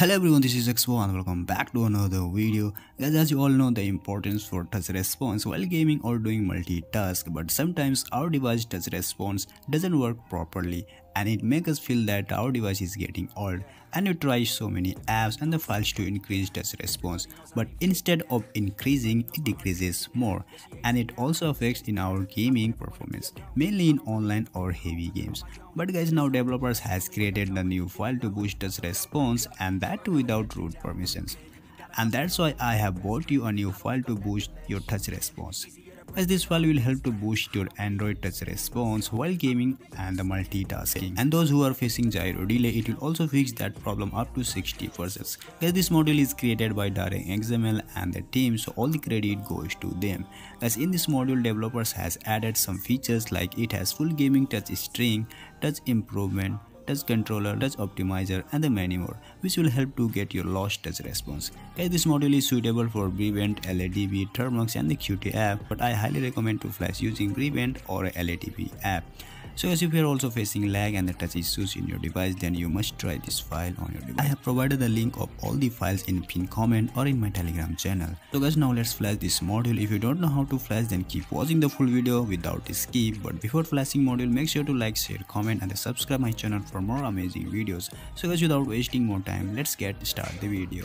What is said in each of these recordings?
Hello everyone, this is Zexpo and welcome back to another video. Guys, as you all know the importance for touch response while gaming or doing multitask, but sometimes our device touch response doesn't work properly and it makes us feel that our device is getting old, and we try so many apps and the files to increase touch response, but instead of increasing it decreases more, and it also affects in our gaming performance, mainly in online or heavy games. But guys, now developers has created the new file to boost touch response, and that too without root permissions, and that's why I have bought you a new file to boost your touch response. As this file will help to boost your Android touch response while gaming and the multitasking, and those who are facing gyro delay, it will also fix that problem up to 60%. Guys, this model is created by DarrenXML and the team, so all the credit goes to them. As in this module, developers has added some features like it has full gaming touch string, touch improvement, touch controller, touch optimizer and the many more, which will help to get your lost touch response. Guys, this module is suitable for Brevent, LADB, Termux and the Qt app, but I highly recommend to flash using Brevent or a LADB app. So as if you are also facing lag and the touch issues in your device, then you must try this file on your device. I have provided the link of all the files in pinned comment or in my Telegram channel. So guys, now let's flash this module. If you don't know how to flash, then keep watching the full video without a skip. But before flashing module, make sure to like, share, comment and subscribe my channel for more amazing videos. So guys, without wasting more time, let's get started the video.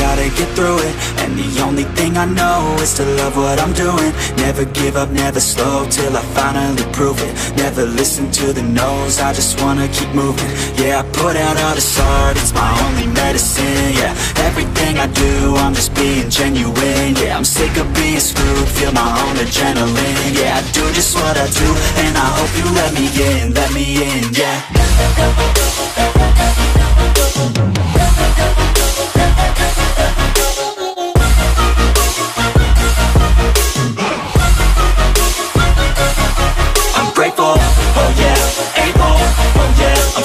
gotta get through it. And the only thing I know is to love what I'm doing. Never give up, never slow, till I finally prove it. Never listen to the no's, I just wanna keep moving. Yeah, I put out all this art, it's my only medicine, yeah. Everything I do, I'm just being genuine, yeah. I'm sick of being screwed, feel my own adrenaline, yeah. I do just what I do, and I hope you let me in, yeah. I'm grateful, oh yeah. Able, oh yeah. I'm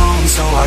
own, so I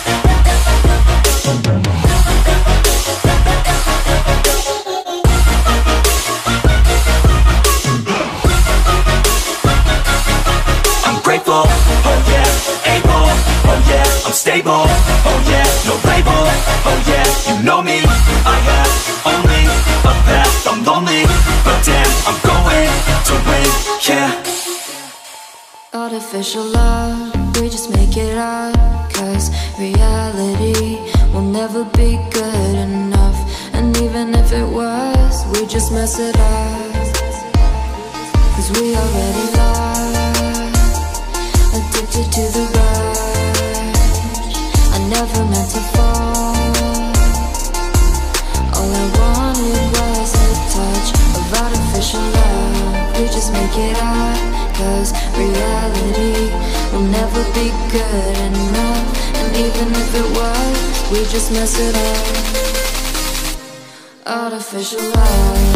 I'm grateful, oh yeah. Able, oh yeah. I'm stable, oh yeah. No label, oh yeah. You know me, I have only a path, I'm lonely, but damn, I'm going to win, yeah. Artificial love, we just make it up, cause reality will never be good enough. And even if it was, we just mess it up, cause we already lost, addicted to the rush. I never meant to fall, all I wanted was a touch of artificial love. We just make it out, cause reality will never be good enough. And even if it was, we just mess it up. Artificial love.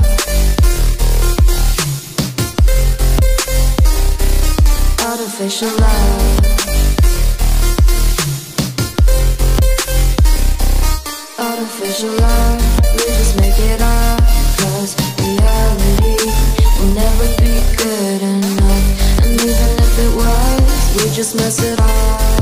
Artificial love. Artificial love. We just make it up, cause reality will never be good enough. And even if it was, we just mess it up.